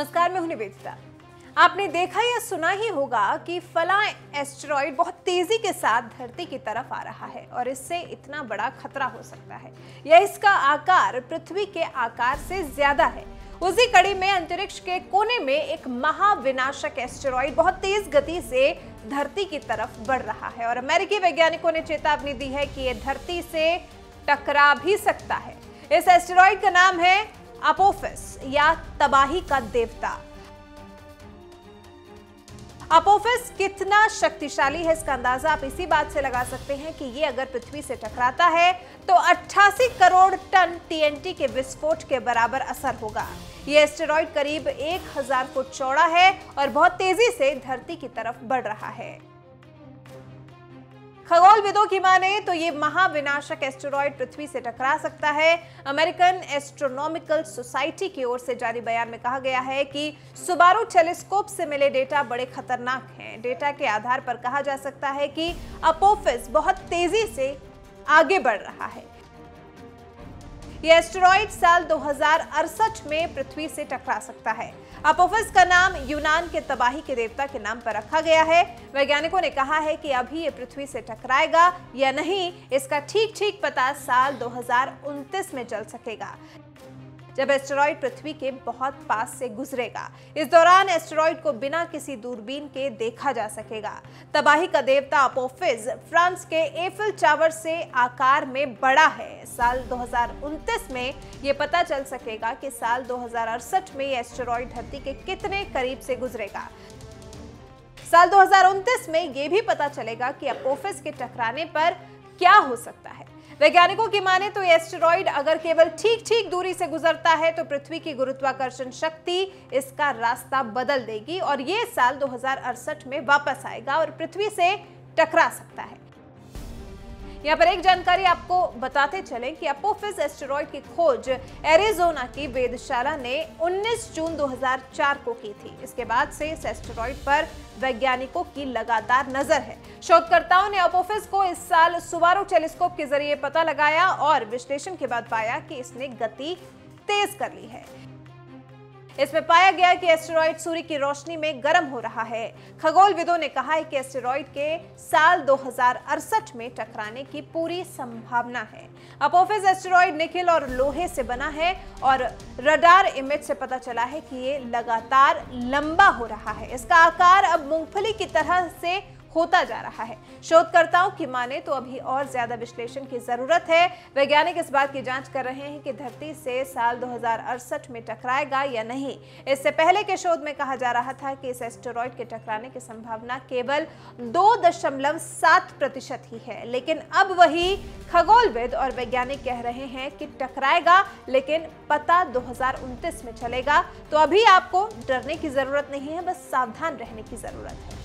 नमस्कार, मैं हूं निवेदिता। आपने देखा या सुना ही होगा कि फला एस्टेरॉयड बहुत तेजी के साथ धरती की तरफ आ रहा है और इससे इतना बड़ा खतरा हो सकता है या इसका आकार पृथ्वी के आकार से ज्यादा है। उसी कड़ी में अंतरिक्ष के कोने में एक महाविनाशक एस्टेरॉयड बहुत तेज गति से धरती की तरफ बढ़ रहा है और अमेरिकी वैज्ञानिकों ने चेतावनी दी है कि यह धरती से टकरा भी सकता है। इस एस्टेरॉयड का नाम है अपोफिस या तबाही का देवता। अपोफिस कितना शक्तिशाली है इसका अंदाजा आप इसी बात से लगा सकते हैं कि ये अगर पृथ्वी से टकराता है तो 88 करोड़ टन TNT के विस्फोट के बराबर असर होगा। ये एस्टेरॉयड करीब 1000 फुट चौड़ा है और बहुत तेजी से धरती की तरफ बढ़ रहा है। खगोलविदों की माने तो ये महाविनाशक एस्टेरॉयड पृथ्वी से टकरा सकता है। अमेरिकन एस्ट्रोनॉमिकल सोसाइटी की ओर से जारी बयान में कहा गया है कि सुबारू टेलीस्कोप से मिले डेटा बड़े खतरनाक हैं। डेटा के आधार पर कहा जा सकता है कि अपोफिस बहुत तेजी से आगे बढ़ रहा है। यह एस्टेरॉयड साल 2068 में पृथ्वी से टकरा सकता है। अपोफिस का नाम यूनान के तबाही के देवता के नाम पर रखा गया है। वैज्ञानिकों ने कहा है कि अभी यह पृथ्वी से टकराएगा या नहीं, इसका ठीक पता साल 2029 में चल सकेगा, जब एस्टेरॉयड पृथ्वी के बहुत पास से गुजरेगा। इस दौरान एस्टेरॉयड को बिना किसी दूरबीन के देखा जा सकेगा। तबाही का देवता अपोफिस फ्रांस के एफिल टावर से आकार में बड़ा है। साल 2029 में यह पता चल सकेगा कि साल 2068 में यह एस्टेरॉयड धरती के कितने करीब से गुजरेगा। साल 2029 में यह भी पता चलेगा कि अपोफिस के टकराने पर क्या हो सकता है। वैज्ञानिकों की माने तो ये एस्टेरॉयड अगर केवल ठीक दूरी से गुजरता है तो पृथ्वी की गुरुत्वाकर्षण शक्ति इसका रास्ता बदल देगी और ये साल 2068 में वापस आएगा और पृथ्वी से टकरा सकता है। यहाँ पर एक जानकारी आपको बताते चलें कि अपोफिस एस्टेरॉयड की खोज एरिजोना की वेधशाला ने 19 जून 2004 को की थी। इसके बाद से इस एस्टेरॉयड पर वैज्ञानिकों की लगातार नजर है। शोधकर्ताओं ने अपोफिस को इस साल सुबारू टेलीस्कोप के जरिए पता लगाया और विश्लेषण के बाद पाया कि इसने गति तेज कर ली है। इसमें पाया गया कि एस्टेरॉयड सूर्य की रोशनी में गर्म हो रहा है। खगोलविदों ने कहा है कि एस्टेरॉयड के साल 2068 में टकराने की पूरी संभावना है। अपोफिस एस्टेरॉयड निकेल और लोहे से बना है और रडार इमेज से पता चला है कि ये लगातार लंबा हो रहा है। इसका आकार अब मूंगफली की तरह से होता जा रहा है। शोधकर्ताओं की माने तो अभी और ज्यादा विश्लेषण की जरूरत है। वैज्ञानिक इस बात की जांच कर रहे हैं कि धरती से साल 2068 में टकराएगा या नहीं। इससे पहले के शोध में कहा जा रहा था कि इस एस्टेरॉयड के टकराने की संभावना केवल 2.7% ही है, लेकिन अब वही खगोलविद और वैज्ञानिक कह रहे हैं कि टकराएगा, लेकिन पता 2029 में चलेगा। तो अभी आपको डरने की जरूरत नहीं है, बस सावधान रहने की जरूरत है।